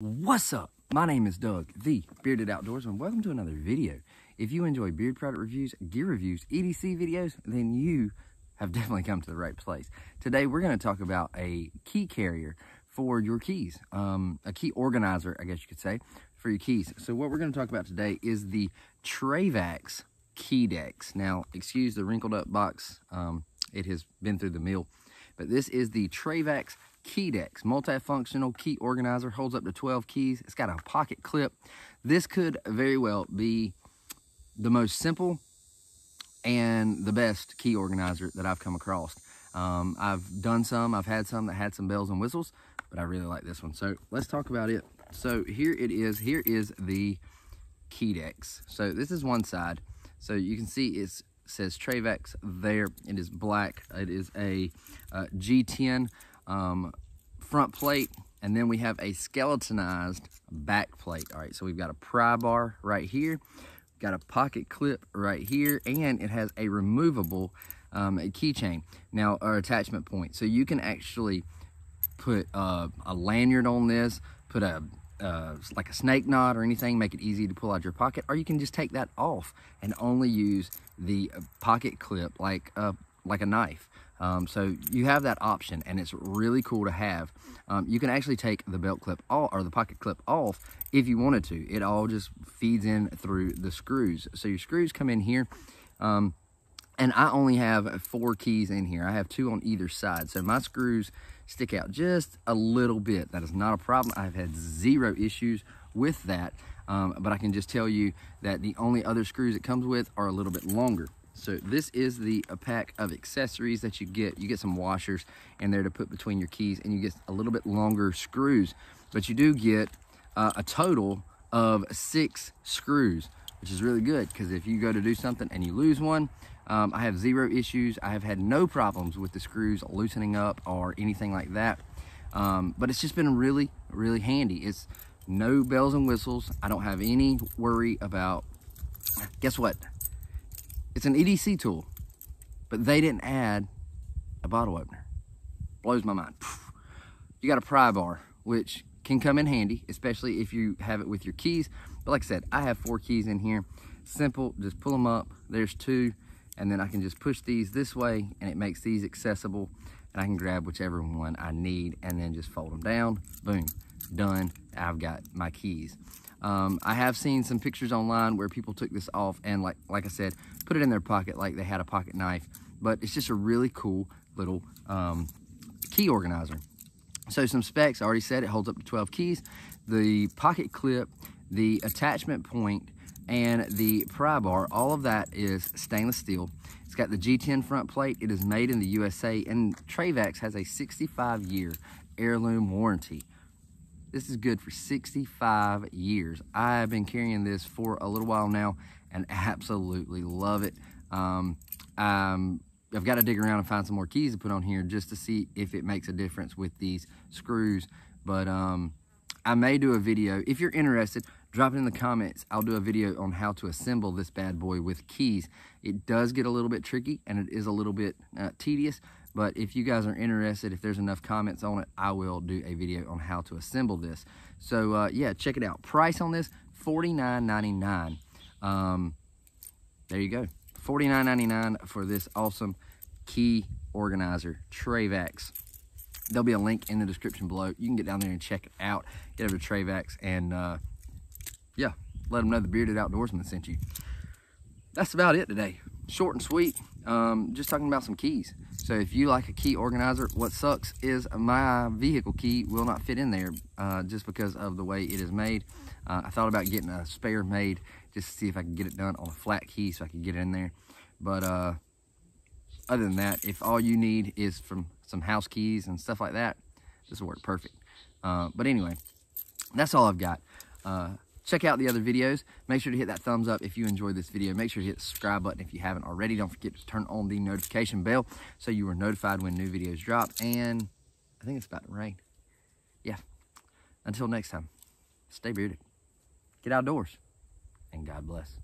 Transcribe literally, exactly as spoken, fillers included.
What's up? My name is Doug, the Bearded Outdoorsman. Welcome to another video. If you enjoy beard product reviews, gear reviews, E D C videos, then you have definitely come to the right place. Today, we're going to talk about a key carrier for your keys, um, a key organizer, I guess you could say, for your keys. So what we're going to talk about today is the Trayvax Keydex. Now, excuse the wrinkled up box. Um, it has been through the mill, but this is the Trayvax Keydex, multifunctional key organizer, holds up to twelve keys. It's got a pocket clip. This could very well be the most simple and the best key organizer that I've come across. Um, I've done some, I've had some that had some bells and whistles, but I really like this one. So let's talk about it. So here it is. Here is the Keydex. So this is one side. So you can see it's says Trayvax there. It is black. It is a uh, G ten. Um, front plate, and then we have a skeletonized back plate. All right, so we've got a pry bar right here, got a pocket clip right here, and it has a removable um, keychain now, or attachment point. So you can actually put uh, a lanyard on this, put a uh, like a snake knot or anything, make it easy to pull out your pocket, or you can just take that off and only use the pocket clip like a like a knife. Um, so you have that option, and it's really cool to have. Um, you can actually take the belt clip off, or the pocket clip off, if you wanted to. It all just feeds in through the screws. So your screws come in here, um, and I only have four keys in here. I have two on either side, so my screws stick out just a little bit. That is not a problem. I've had zero issues with that, um, but I can just tell you that the only other screws it comes with are a little bit longer. So this is the a pack of accessories that you get. You get some washers in there to put between your keys, and you get a little bit longer screws. But you do get uh, a total of six screws, which is really good, because if you go to do something and you lose one, um, I have zero issues. I have had no problems with the screws loosening up or anything like that. Um, but it's just been really, really handy. It's no bells and whistles. I don't have any worry about, guess what? It's an E D C tool, but they didn't add a bottle opener. Blows my mind. You got a pry bar, which can come in handy, especially if you have it with your keys. But like I said, I have four keys in here. Simple, just pull them up. There's two, and then I can just push these this way, and it makes these accessible, and I can grab whichever one I need and then just fold them down. Boom, done. I've got my keys. Um, I have seen some pictures online where people took this off and, like like I said, put it in their pocket like they had a pocket knife. But it's just a really cool little um, key organizer. So some specs, I already said it holds up to twelve keys. The pocket clip, the attachment point, and the pry bar, all of that is stainless steel. It's got the G ten front plate. It is made in the U S A, and Trayvax has a sixty-five year heirloom warranty. This is good for sixty-five years. I've been carrying this for a little while now and absolutely love it. Um, um, I've got to dig around and find some more keys to put on here just to see if it makes a difference with these screws. But um, I may do a video. If you're interested, drop it in the comments. I'll do a video on how to assemble this bad boy with keys. It does get a little bit tricky, and it is a little bit uh, tedious. But if you guys are interested, if there's enough comments on it, I will do a video on how to assemble this. So, uh, yeah, check it out. Price on this, forty-nine ninety-nine. Um, there you go. forty-nine ninety-nine for this awesome key organizer, Trayvax. There'll be a link in the description below. You can get down there and check it out. Get over to Trayvax and, uh, yeah, let them know the Bearded Outdoorsman sent you. That's about it today. Short and sweet. Um, just talking about some keys. So if you like a key organizer, what sucks is my vehicle key will not fit in there uh, just because of the way it is made. Uh, I thought about getting a spare made just to see if I can get it done on a flat key so I can get it in there. But uh, other than that, if all you need is from some house keys and stuff like that, this will work perfect. Uh, but anyway, that's all I've got. Uh, Check out the other videos. Make sure to hit that thumbs up if you enjoyed this video. Make sure to hit the subscribe button if you haven't already. Don't forget to turn on the notification bell so you are notified when new videos drop. And I think it's about to rain. Yeah. Until next time, stay bearded. Get outdoors. And God bless.